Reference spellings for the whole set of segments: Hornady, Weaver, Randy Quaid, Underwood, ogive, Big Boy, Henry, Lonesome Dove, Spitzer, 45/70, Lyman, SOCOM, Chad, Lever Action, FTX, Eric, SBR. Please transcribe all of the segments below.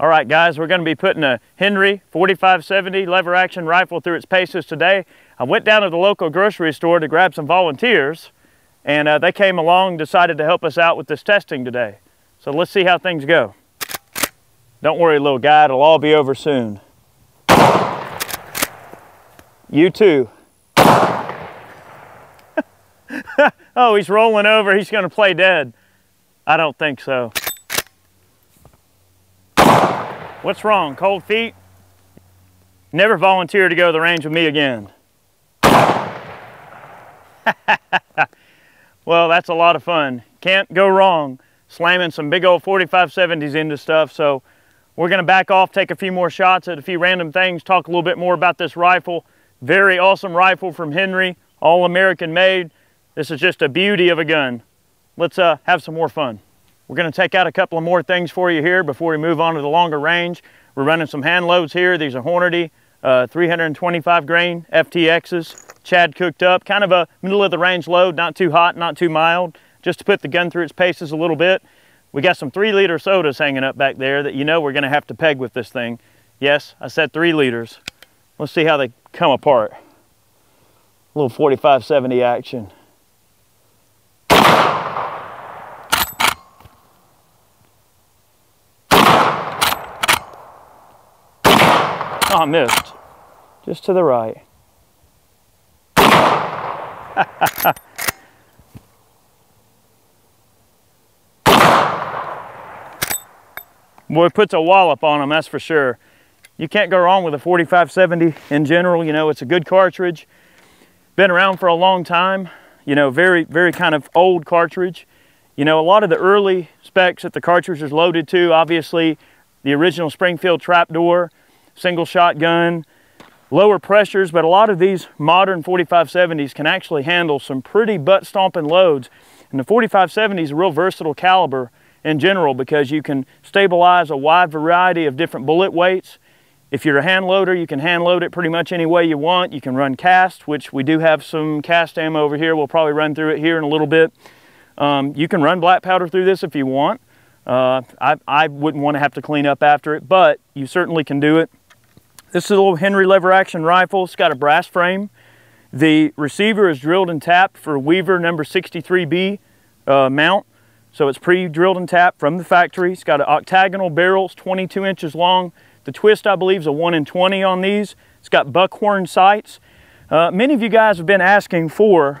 All right, guys, we're going to be putting a Henry 4570 lever action rifle through its paces today. I went down to the local grocery store to grab some volunteers, and they came along, decided to help us out with this testing today. So let's see how things go. Don't worry, little guy, it'll all be over soon. You too. Oh, he's rolling over, he's going to play dead. I don't think so. What's wrong, cold feet? Never volunteer to go to the range with me again. Well, that's a lot of fun. Can't go wrong slamming some big old 4570s into stuff, so we're gonna back off, take a few more shots at a few random things, talk a little bit more about this rifle. Very awesome rifle from Henry, all American made. This is just a beauty of a gun. Let's have some more fun. We're going to take out a couple of more things for you here before we move on to the longer range. We're running some hand loads here. These are Hornady 325 grain FTXs. Chad cooked up, kind of a middle of the range load, not too hot, not too mild, just to put the gun through its paces a little bit. We got some 3-liter sodas hanging up back there that you know we're going to have to peg with this thing. Yes, I said 3 liters. Let's see how they come apart. A little 4570 action. Oh, missed. Just to the right. Boy, it puts a wallop on them, that's for sure. You can't go wrong with a 4570 in general. You know, it's a good cartridge. Been around for a long time. You know, very kind of old cartridge. You know, a lot of the early specs that the cartridge was loaded to, obviously, the original Springfield trapdoor, single shotgun, lower pressures, but a lot of these modern 4570s can actually handle some pretty butt-stomping loads. And the 4570 is a real versatile caliber in general because you can stabilize a wide variety of different bullet weights. If you're a hand loader, you can hand load it pretty much any way you want. You can run cast, which we do have some cast ammo over here. We'll probably run through it here in a little bit. You can run black powder through this if you want. I wouldn't want to have to clean up after it, but you certainly can do it. This is a little Henry lever action rifle. It's got a brass frame. The receiver is drilled and tapped for Weaver number 63B mount. So it's pre-drilled and tapped from the factory. It's got an octagonal barrels, 22 inches long. The twist, I believe, is a 1-in-20 on these. It's got buckhorn sights. Many of you guys have been asking for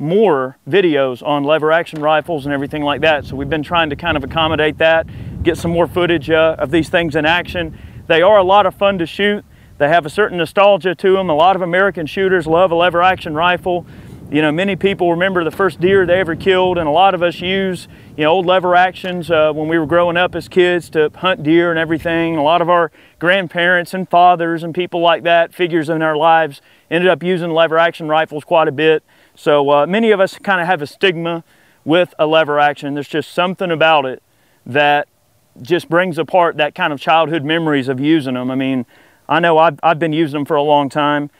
more videos on lever action rifles and everything like that. So we've been trying to kind of accommodate that, get some more footage of these things in action. They are a lot of fun to shoot. They have a certain nostalgia to them. A lot of American shooters love a lever action rifle. You know, many people remember the first deer they ever killed, and a lot of us use, you know, old lever actions when we were growing up as kids to hunt deer and everything. A lot of our grandparents and fathers and people like that, figures in our lives, ended up using lever action rifles quite a bit. So many of us kind of have a stigma with a lever action. There's just something about it that just brings apart that kind of childhood memories of using them. I mean, I know I've been using them for a long time.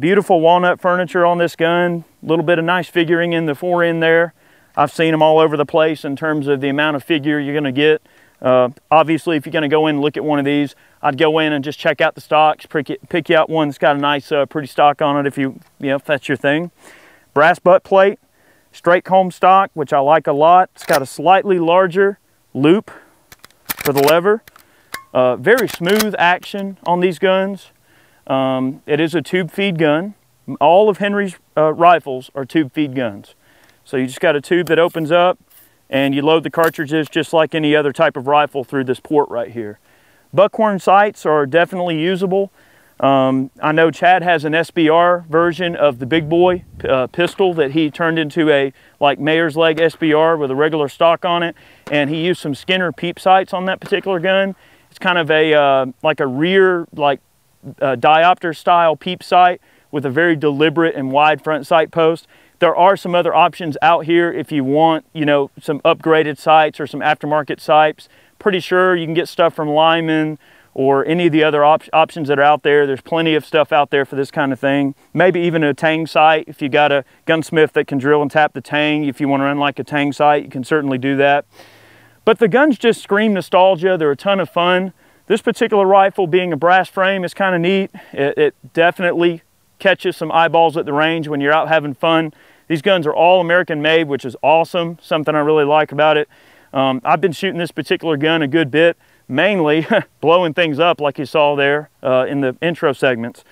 Beautiful walnut furniture on this gun, a little bit of nice figuring in the forend there. I've seen them all over the place in terms of the amount of figure you're gonna get. Obviously, if you're gonna go in and look at one of these, I'd go in and just check out the stocks, pick you out one that's got a nice, pretty stock on it if that's your thing. Brass butt plate, straight comb stock, which I like a lot. It's got a slightly larger loop for the lever. Very smooth action on these guns. It is a tube feed gun. All of Henry's rifles are tube feed guns. So you just got a tube that opens up and you load the cartridges just like any other type of rifle through this port right here. Buckhorn sights are definitely usable. I know Chad has an SBR version of the big boy pistol that he turned into a like mayor's leg SBR with a regular stock on it, and he used some Skinner peep sights on that particular gun. It's kind of a like a rear diopter style peep sight with a very deliberate and wide front sight post. There are some other options out here if you want, you know, some upgraded sights or some aftermarket sights. Pretty sure you can get stuff from Lyman or any of the other options that are out there. There's plenty of stuff out there for this kind of thing. Maybe even a tang sight. If you got a gunsmith that can drill and tap the tang, if you want to run like a tang sight, you can certainly do that. But the guns just scream nostalgia. They're a ton of fun. This particular rifle, being a brass frame, is kind of neat. It definitely catches some eyeballs at the range when you're out having fun. These guns are all American made, which is awesome, something I really like about it. I've been shooting this particular gun a good bit, mainly blowing things up like you saw there in the intro segments.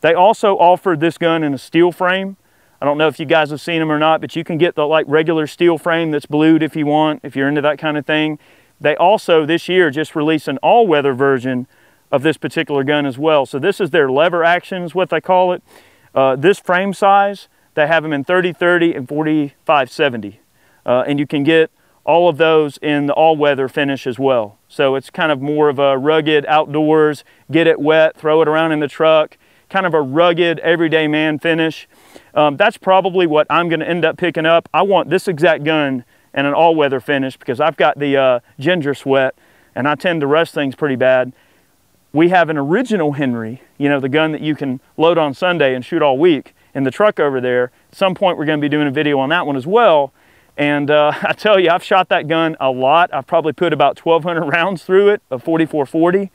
They also offered this gun in a steel frame. I don't know if you guys have seen them or not, but you can get the like regular steel frame that's blued if you want, if you're into that kind of thing. They also this year just released an all-weather version of this particular gun as well. So this is their lever action is what they call it. This frame size, they have them in 30-30 and 45-70. And you can get all of those in the all-weather finish as well. So it's kind of more of a rugged outdoors, get it wet, throw it around in the truck, kind of a rugged everyday man finish. That's probably what I'm gonna end up picking up. I want this exact gun and an all-weather finish because I've got the ginger sweat and I tend to rush things pretty bad. We have an original Henry, you know, the gun that you can load on Sunday and shoot all week in the truck over there. At some point we're gonna be doing a video on that one as well. And I tell you, I've shot that gun a lot. I've probably put about 1,200 rounds through it, a 4440.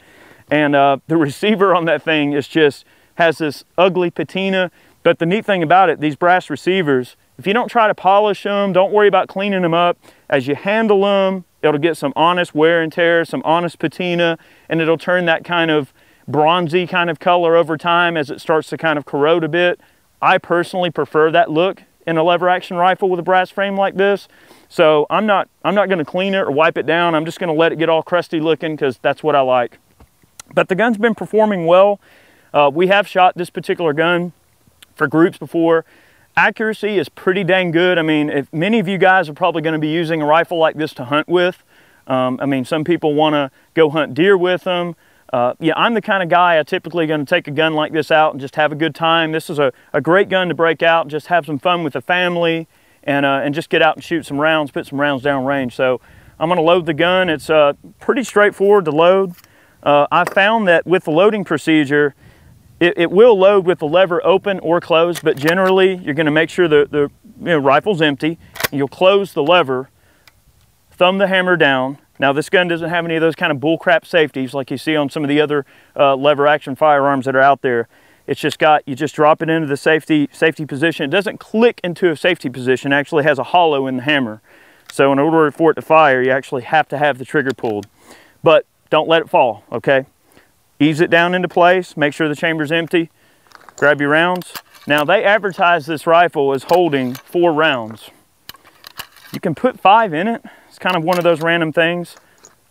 And the receiver on that thing is just, has this ugly patina. But the neat thing about it, these brass receivers, if you don't try to polish them, don't worry about cleaning them up, as you handle them, it'll get some honest wear and tear, some honest patina, and it'll turn that kind of bronzy kind of color over time as it starts to kind of corrode a bit. I personally prefer that look in a lever action rifle with a brass frame like this. So I'm not gonna clean it or wipe it down. I'm just gonna let it get all crusty looking because that's what I like. But the gun's been performing well. We have shot this particular gun for groups before. Accuracy is pretty dang good. I mean, if many of you guys are probably gonna be using a rifle like this to hunt with. I mean, some people wanna go hunt deer with them. Yeah, I'm the kind of guy, I typically going to take a gun like this out and just have a good time. This is a great gun to break out and just have some fun with the family and just get out and shoot some rounds, put some rounds down range. So I'm going to load the gun. It's pretty straightforward to load. I found that with the loading procedure, it will load with the lever open or closed, but generally you're going to make sure the rifle's empty. You'll close the lever, thumb the hammer down. Now this gun doesn't have any of those kind of bullcrap safeties like you see on some of the other lever action firearms that are out there. It's just got, you just drop it into the safety position. It doesn't click into a safety position, it actually has a hollow in the hammer. So in order for it to fire, you actually have to have the trigger pulled. But don't let it fall, okay? Ease it down into place, make sure the chamber's empty, grab your rounds. Now they advertise this rifle as holding 4 rounds. You can put 5 in it. It's kind of one of those random things.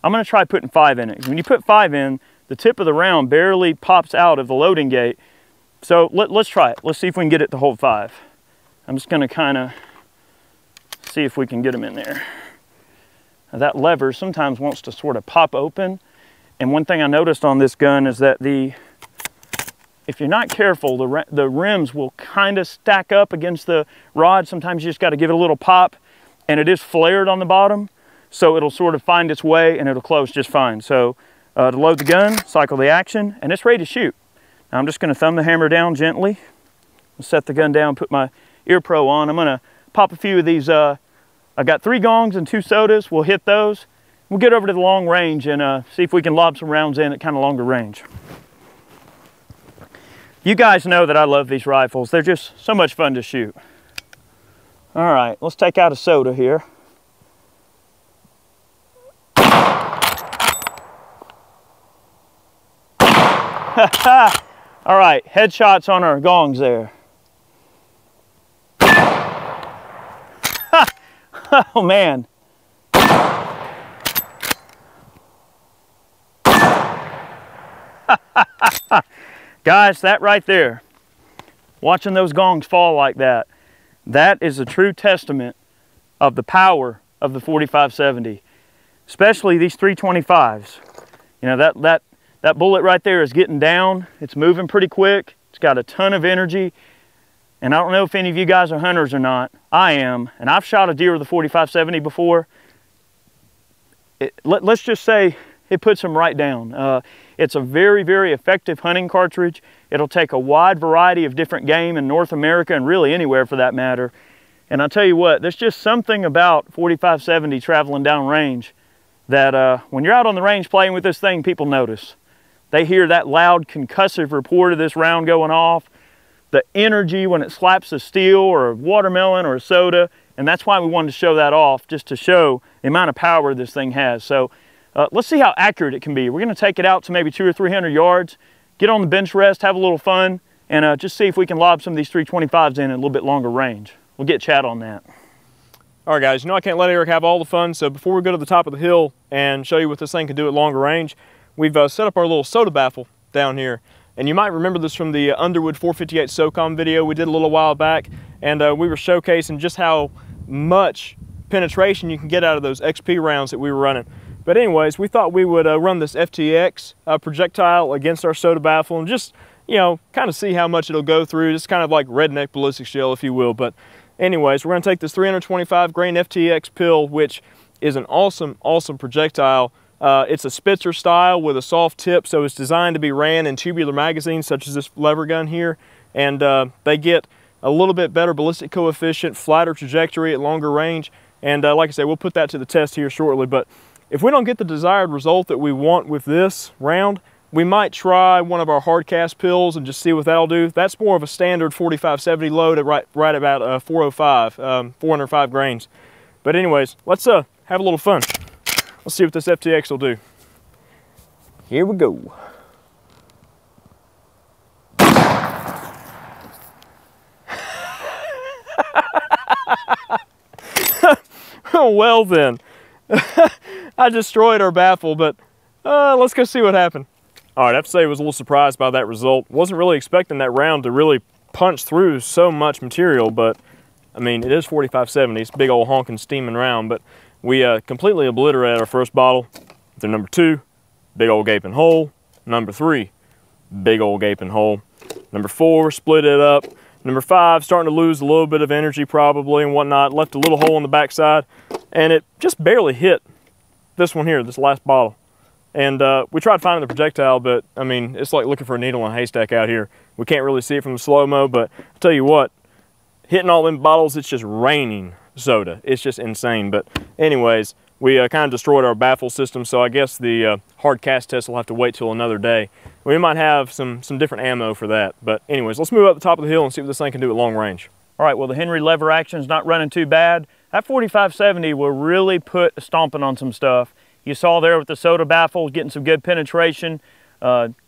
I'm gonna try putting 5 in it. When you put 5 in, the tip of the round barely pops out of the loading gate. So let's try it. Let's see if we can get it to hold 5. I'm just gonna kind of see if we can get them in there. Now that lever sometimes wants to sort of pop open. And one thing I noticed on this gun is that if you're not careful, the rims will kind of stack up against the rod. Sometimes you just gotta give it a little pop, and it is flared on the bottom, so it'll sort of find its way and it'll close just fine. So to load the gun, cycle the action, and it's ready to shoot. Now I'm just gonna thumb the hammer down gently, set the gun down, put my ear pro on. I'm gonna pop a few of these, I've got 3 gongs and 2 sodas, we'll hit those. We'll get over to the long range and see if we can lob some rounds in at kind of longer range. You guys know that I love these rifles. They're just so much fun to shoot. All right, let's take out a soda here. All right, headshots on our gongs there. Oh man. Guys, that right there, watching those gongs fall like that, that is a true testament of the power of the 45-70, especially these 325s. You know, that bullet right there is getting down. It's moving pretty quick. It's got a ton of energy. And I don't know if any of you guys are hunters or not. I am, and I've shot a deer with a 45-70 before. Let's just say it puts them right down. It's a very, very effective hunting cartridge. It'll take a wide variety of different game in North America and really anywhere for that matter. And I'll tell you what, there's just something about 45-70 traveling downrange that when you're out on the range playing with this thing, people notice. They hear that loud concussive report of this round going off, the energy when it slaps a steel or a watermelon or a soda, and that's why we wanted to show that off, just to show the amount of power this thing has. So let's see how accurate it can be. We're gonna take it out to maybe 200 or 300 yards, get on the bench rest, have a little fun, and just see if we can lob some of these 325s in at a little bit longer range. We'll get Chad on that. All right, guys, you know I can't let Eric have all the fun, so before we go to the top of the hill and show you what this thing can do at longer range, we've set up our little soda baffle down here. And you might remember this from the Underwood 458 SOCOM video we did a little while back, and we were showcasing just how much penetration you can get out of those XP rounds that we were running. But anyways, we thought we would run this FTX projectile against our soda baffle and just, you know, kind of see how much it'll go through. Just kind of like redneck ballistic shell, if you will. But anyways, we're going to take this 325 grain FTX pill, which is an awesome, awesome projectile. It's a Spitzer style with a soft tip, so it's designed to be ran in tubular magazines, such as this lever gun here. And they get a little bit better ballistic coefficient, flatter trajectory at longer range. And like I say, we'll put that to the test here shortly. But if we don't get the desired result that we want with this round, we might try one of our hard cast pills and just see what that'll do. That's more of a standard 4570 load at right about 405, 405 grains. But anyways, let's have a little fun. Let's see what this FTX will do. Here we go. Well then, I destroyed our baffle, but let's go see what happened. All right, I have to say I was a little surprised by that result. Wasn't really expecting that round to really punch through so much material, but I mean, it is 4570. It's a big old honking steaming round, but we completely obliterated our first bottle. Through number two, big old gaping hole. Number three, big old gaping hole. Number four, split it up. Number five, starting to lose a little bit of energy probably and whatnot. Left a little hole in the backside, and it just barely hit this one here, this last bottle. And we tried finding the projectile, but I mean, it's like looking for a needle in a haystack out here. We can't really see it from the slow-mo, but I'll tell you what, hitting all them bottles, it's just raining soda. It's just insane. But anyways, we kind of destroyed our baffle system, so I guess the hard cast test will have to wait till another day. We might have some different ammo for that. But anyways, let's move up the top of the hill and see what this thing can do at long range. All right, well, the Henry lever action's not running too bad. That 4570 will really put a stomping on some stuff. You saw there with the soda baffle, getting some good penetration.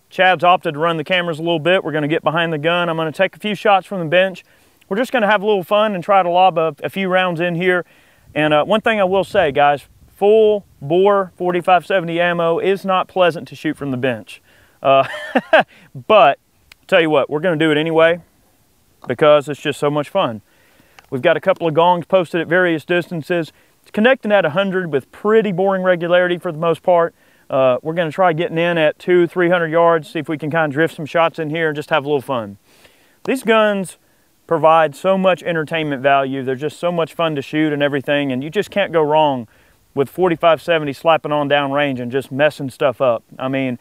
Chad's opted to run the cameras a little bit. We're gonna get behind the gun. I'm gonna take a few shots from the bench. We're just gonna have a little fun and try to lob a few rounds in here. And one thing I will say, guys, full bore 4570 ammo is not pleasant to shoot from the bench. But I'll tell you what, we're gonna do it anyway because it's just so much fun. We've got a couple of gongs posted at various distances. Connecting at 100 with pretty boring regularity for the most part. We're going to try getting in at 200-300 yards, see if we can kind of drift some shots in here and just have a little fun. These guns provide so much entertainment value. They're just so much fun to shoot and everything, and you just can't go wrong with 4570 slapping on down range and just messing stuff up. I mean,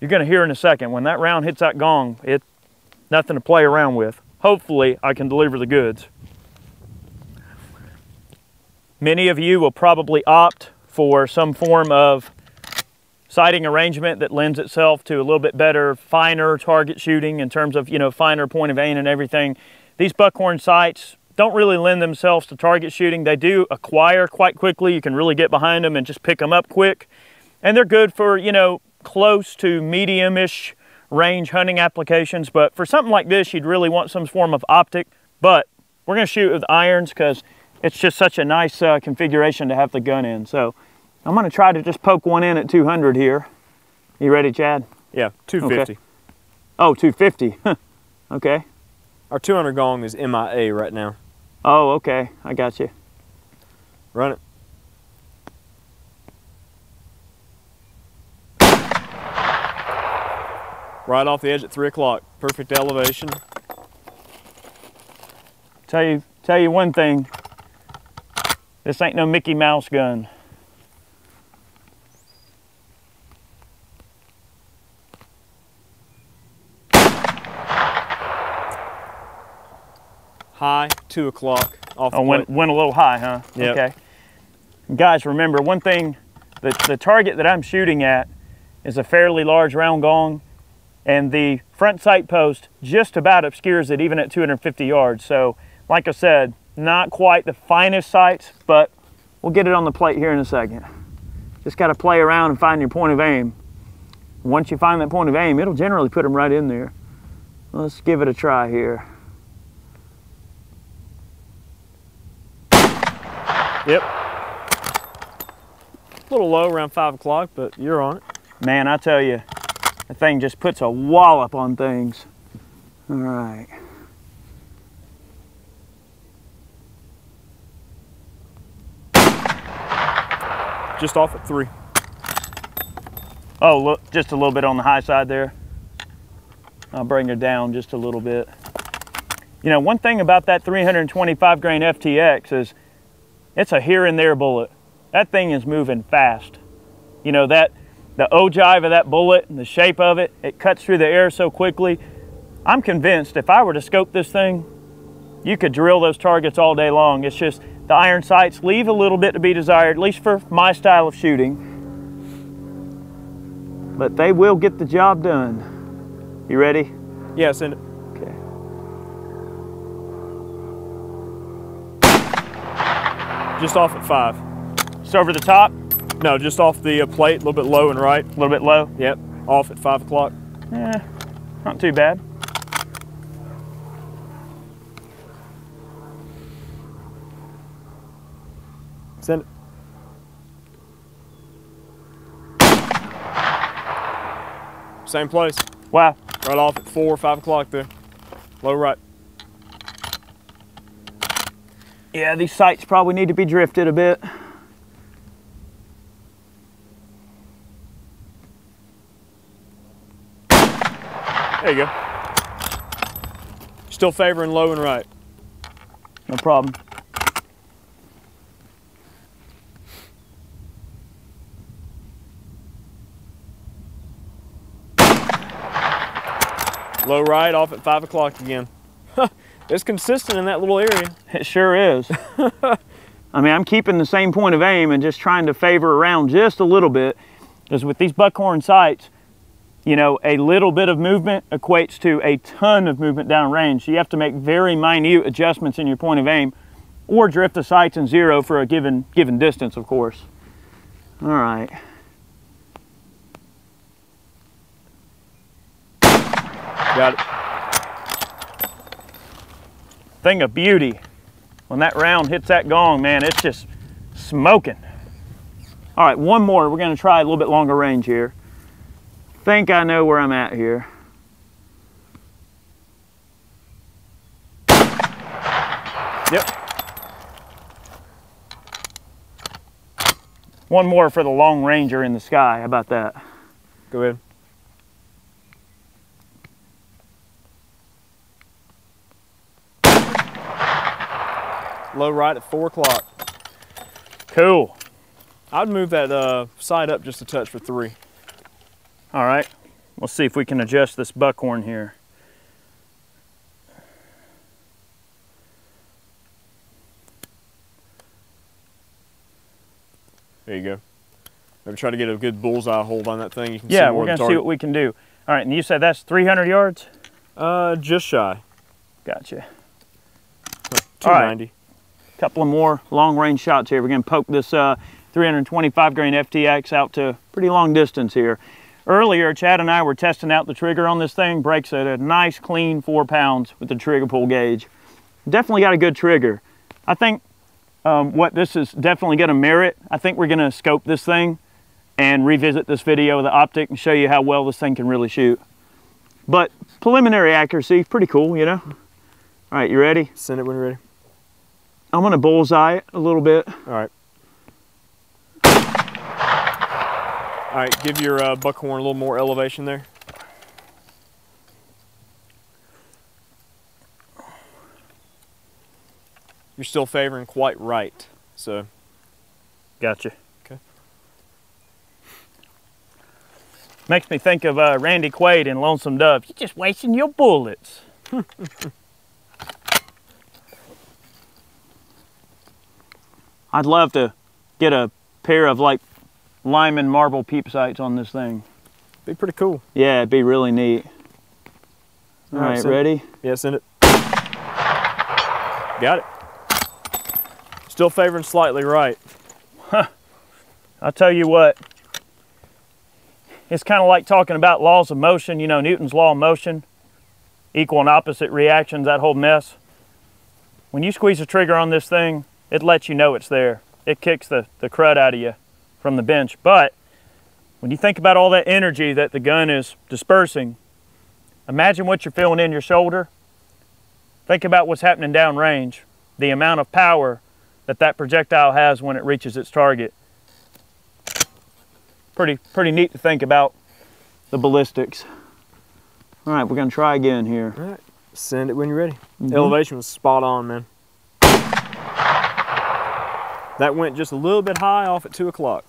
you're going to hear in a second, when that round hits that gong, it's nothing to play around with. Hopefully I can deliver the goods. Many of you will probably opt for some form of sighting arrangement that lends itself to a little bit better, finer target shooting in terms of, you know, finer point of aim and everything. These buckhorn sights don't really lend themselves to target shooting. They do acquire quite quickly. You can really get behind them and just pick them up quick. And they're good for, you know, close to medium-ish range hunting applications. But for something like this, you'd really want some form of optic. But we're going to shoot with irons because it's just such a nice configuration to have the gun in. So I'm gonna try to just poke one in at 200 here. You ready, Chad? Yeah, 250. Okay. Oh, 250, okay. Our 200 gong is MIA right now. Oh, okay, I got you. Run it. Right off the edge at 3 o'clock, perfect elevation. Tell you one thing, this ain't no Mickey Mouse gun. High, 2 o'clock. Off. Oh, went a little high, huh? Yep. Okay. Guys, remember one thing The target that I'm shooting at is a fairly large round gong, and the front sight post just about obscures it even at 250 yards. So like I said, not quite the finest sights, but we'll get it on the plate here in a second. Just got to play around and find your point of aim. Once you find that point of aim, it'll generally put them right in there. Let's give it a try here. Yep. A little low, around 5 o'clock, but you're on it. Man, I tell you, that thing just puts a wallop on things. All right. Just off at 3. Oh, look, just a little bit on the high side there. I'll bring her down just a little bit. You know, one thing about that 325 grain FTX is it's a here and there bullet. That thing is moving fast. You know, that the ogive of that bullet and the shape of it, it cuts through the air so quickly. I'm convinced if I were to scope this thing, you could drill those targets all day long. It's just the iron sights leave a little bit to be desired, at least for my style of shooting. But they will get the job done. You ready? Yeah, send it. Okay. Just off at 5. Just over the top? No, just off the plate, a little bit low and right. A little bit low? Yep, off at 5 o'clock. Eh, not too bad. Send it. Same place. Wow. Right off at 4 or 5 o'clock there. Low right. Yeah, these sights probably need to be drifted a bit. There you go. Still favoring low and right. No problem. Low right, off at 5 o'clock again. It's consistent in that little area. It sure is. I mean, I'm keeping the same point of aim and just trying to favor around just a little bit, because with these buckhorn sights, you know, a little bit of movement equates to a ton of movement downrange. So you have to make very minute adjustments in your point of aim, or drift the sights in zero for a given distance, of course. All right. Got it. Thing of beauty. When that round hits that gong, man, it's just smoking. All right, one more. We're going to try a little bit longer range here. Think I know where I'm at here. Yep. One more for the long ranger in the sky. How about that? Go ahead. Low right at 4 o'clock. Cool. I'd move that side up just a touch for 3. All right, we'll see if we can adjust this buckhorn here. There you go. Maybe try to get a good bullseye hold on that thing. You can see more of the target. Yeah, we're gonna see what we can do. All right, and you said that's 300 yards? Just shy. Gotcha. 290. All right. Couple of more long-range shots here. We're going to poke this 325 grain FTX out to pretty long distance here. Earlier, Chad and I were testing out the trigger on this thing. Breaks at a nice, clean 4 pounds with the trigger pull gauge. Definitely got a good trigger. I think what this is definitely going to merit, I think we're going to scope this thing and revisit this video with the optic and show you how well this thing can really shoot. But preliminary accuracy, pretty cool, you know? All right, you ready? Send it when you're ready. I'm going to bullseye it a little bit. All right. All right, give your buckhorn a little more elevation there. You're still favoring quite right, so. Gotcha. Okay. Makes me think of Randy Quaid in Lonesome Dove. You're just wasting your bullets. I'd love to get a pair of like Lyman marble peep sights on this thing. Be pretty cool. Yeah, it'd be really neat. All right, ready? It. Yeah, send it. Got it. Still favoring slightly right. Huh. I'll tell you what, it's kind of like talking about laws of motion, you know, Newton's law of motion, equal and opposite reactions, that whole mess. When you squeeze the trigger on this thing, it lets you know it's there. It kicks the crud out of you from the bench. But when you think about all that energy that the gun is dispersing, imagine what you're feeling in your shoulder. Think about what's happening downrange, the amount of power that that projectile has when it reaches its target. Pretty neat to think about the ballistics. All right, we're gonna try again here. All right, send it when you're ready. Mm-hmm. Elevation was spot on, man. That went just a little bit high off at 2 o'clock.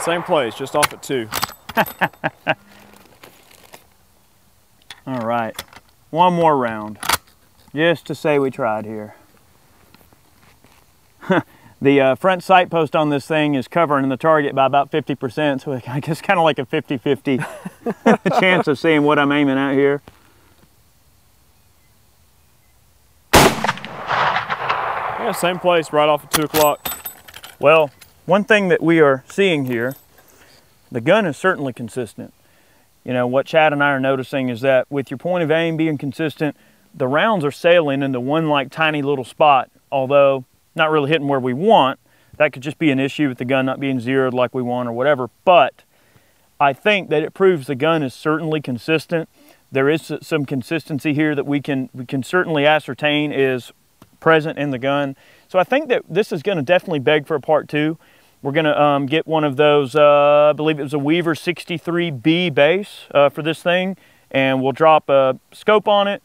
Same place, just off at 2. All right, one more round, just to say we tried here. The front sight post on this thing is covering the target by about 50%, so I guess kind of like a 50-50 chance of seeing what I'm aiming at here. Yeah, same place, right off at 2 o'clock. Well, one thing that we are seeing here, the gun is certainly consistent. You know, what Chad and I are noticing is that with your point of aim being consistent, the rounds are sailing into one like tiny little spot, although not really hitting where we want. That could just be an issue with the gun not being zeroed like we want or whatever, but I think that it proves the gun is certainly consistent. There is some consistency here that we can certainly ascertain is present in the gun. So I think that this is going to definitely beg for a part 2. We're going to get one of those, I believe it was a Weaver 63B base for this thing, and we'll drop a scope on it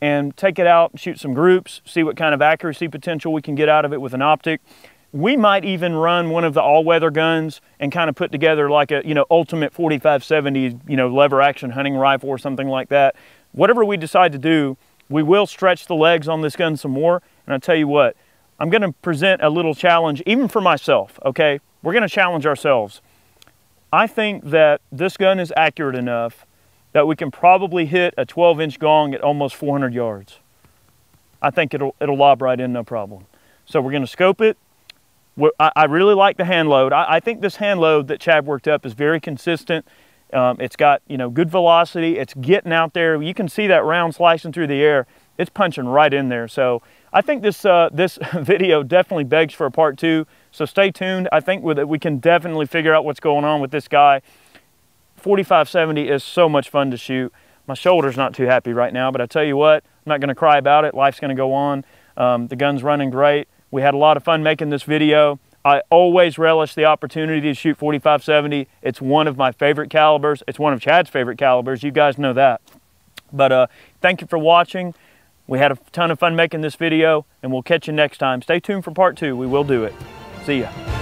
and take it out, shoot some groups, see what kind of accuracy potential we can get out of it with an optic. We might even run one of the all-weather guns and kind of put together like a, you know, ultimate 45-70, you know, lever action hunting rifle or something like that. Whatever we decide to do, we will stretch the legs on this gun some more, and I'll tell you what, I'm going to present a little challenge, even for myself, okay? We're going to challenge ourselves. I think that this gun is accurate enough that we can probably hit a 12-inch gong at almost 400 yards. I think it'll lob right in, no problem. So we're going to scope it. I really like the hand load. I think this hand load that Chad worked up is very consistent. It's got, you know, good velocity. It's getting out there. You can see that round slicing through the air. It's punching right in there. So I think this this video definitely begs for a part 2, so stay tuned. I think with it, we can definitely figure out what's going on with this guy. 45-70 is so much fun to shoot. My shoulder's not too happy right now, but I tell you what, I'm not gonna cry about it. Life's gonna go on. The gun's running great. We had a lot of fun making this video. I always relish the opportunity to shoot 45-70. It's one of my favorite calibers. It's one of Chad's favorite calibers. You guys know that. But thank you for watching. We had a ton of fun making this video, and we'll catch you next time. Stay tuned for part 2. We will do it. See ya.